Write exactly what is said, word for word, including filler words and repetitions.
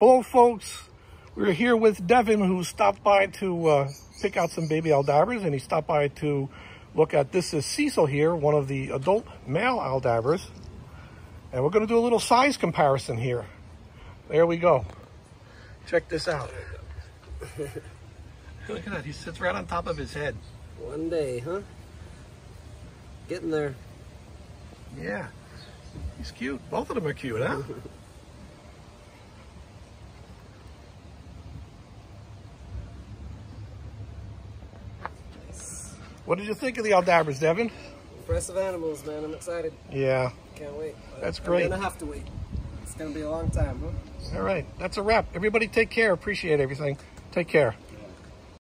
Hello folks, we're here with Devin, who stopped by to uh, pick out some baby Aldabras, and he stopped by to look at, this is Cecil here, one of the adult male Aldabras, and we're going to do a little size comparison here. There we go. Check this out. Look at that, he sits right on top of his head. One day, huh? Getting there. Yeah, he's cute. Both of them are cute, huh? What did you think of the Aldabras, Devin? Impressive animals, man. I'm excited. Yeah. Can't wait. That's great. I'm going to have to wait. It's going to be a long time, huh? All right. That's a wrap. Everybody take care. Appreciate everything. Take care.